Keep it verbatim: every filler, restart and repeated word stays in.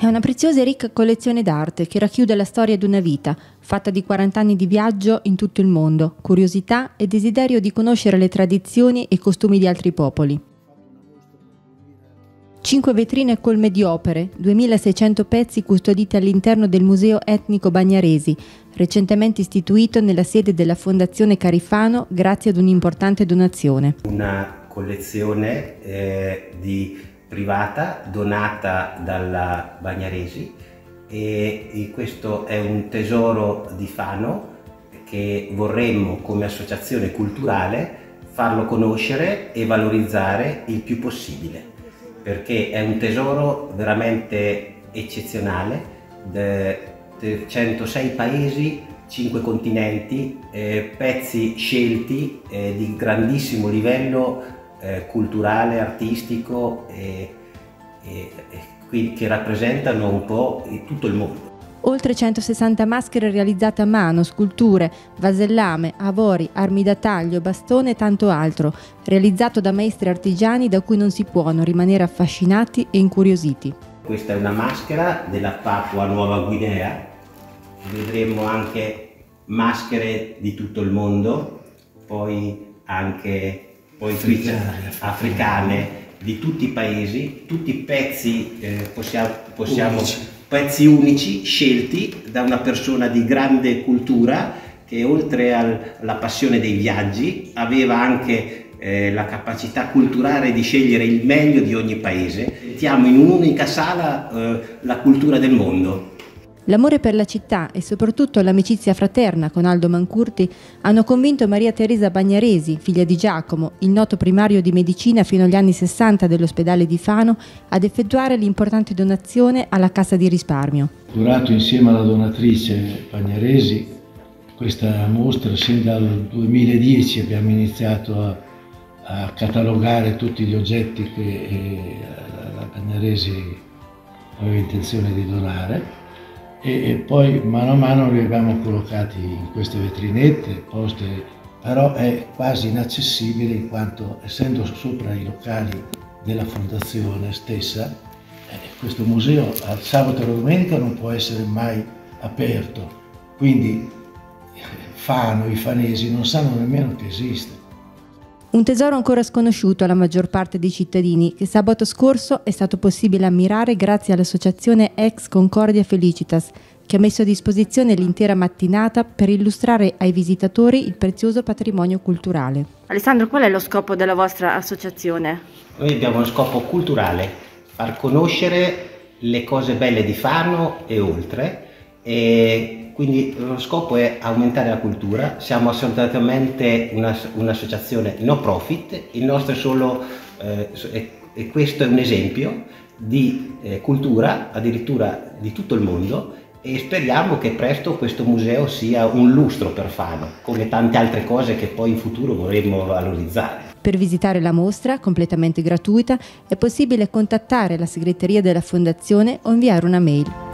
È una preziosa e ricca collezione d'arte che racchiude la storia di una vita, fatta di quaranta anni di viaggio in tutto il mondo, curiosità e desiderio di conoscere le tradizioni e costumi di altri popoli. Cinque vetrine colme di opere, duemilaseicento pezzi custoditi all'interno del Museo Etnico Bagnaresi, recentemente istituito nella sede della Fondazione Carifano grazie ad un'importante donazione. Una collezione eh, di privata donata dalla Bagnaresi e, e questo è un tesoro di Fano che vorremmo come associazione culturale farlo conoscere e valorizzare il più possibile, perché è un tesoro veramente eccezionale, centosei paesi, cinque continenti, eh, pezzi scelti eh, di grandissimo livello eh, culturale, artistico, eh, eh, che rappresentano un po' tutto il mondo. Oltre centosessanta maschere realizzate a mano, sculture, vasellame, avori, armi da taglio, bastone e tanto altro, realizzato da maestri artigiani da cui non si può non rimanere affascinati e incuriositi. Questa è una maschera della Papua Nuova Guinea, vedremo anche maschere di tutto il mondo, poi anche poi africane, africane di tutti i paesi, tutti pezzi eh, possiamo... possiamo pezzi unici scelti da una persona di grande cultura che oltre alla passione dei viaggi aveva anche eh, la capacità culturale di scegliere il meglio di ogni paese. Mettiamo in un'unica sala eh, la cultura del mondo. L'amore per la città e soprattutto l'amicizia fraterna con Aldo Mancurti hanno convinto Maria Teresa Bagnaresi, figlia di Giacomo, il noto primario di medicina fino agli anni sessanta dell'ospedale di Fano, ad effettuare l'importante donazione alla Cassa di Risparmio. Durato insieme alla donatrice Bagnaresi questa mostra, sin dal duemiladieci abbiamo iniziato a, a catalogare tutti gli oggetti che la Bagnaresi aveva intenzione di donare. E poi mano a mano li abbiamo collocati in queste vetrinette, poste, però è quasi inaccessibile in quanto essendo sopra i locali della fondazione stessa, questo museo al sabato e alla domenica non può essere mai aperto, quindi Fano, i fanesi non sanno nemmeno che esiste. Un tesoro ancora sconosciuto alla maggior parte dei cittadini che sabato scorso è stato possibile ammirare grazie all'associazione Ex Concordia Felicitas, che ha messo a disposizione l'intera mattinata per illustrare ai visitatori il prezioso patrimonio culturale. Alessandro, qual è lo scopo della vostra associazione? Noi abbiamo lo scopo culturale, far conoscere le cose belle di Fano e oltre, e quindi lo scopo è aumentare la cultura. Siamo assolutamente un'associazione no profit, il nostro è solo, eh, e questo è un esempio di eh, cultura addirittura di tutto il mondo, e speriamo che presto questo museo sia un lustro per Fano, come tante altre cose che poi in futuro vorremmo valorizzare. Per visitare la mostra, completamente gratuita, è possibile contattare la segreteria della Fondazione o inviare una mail.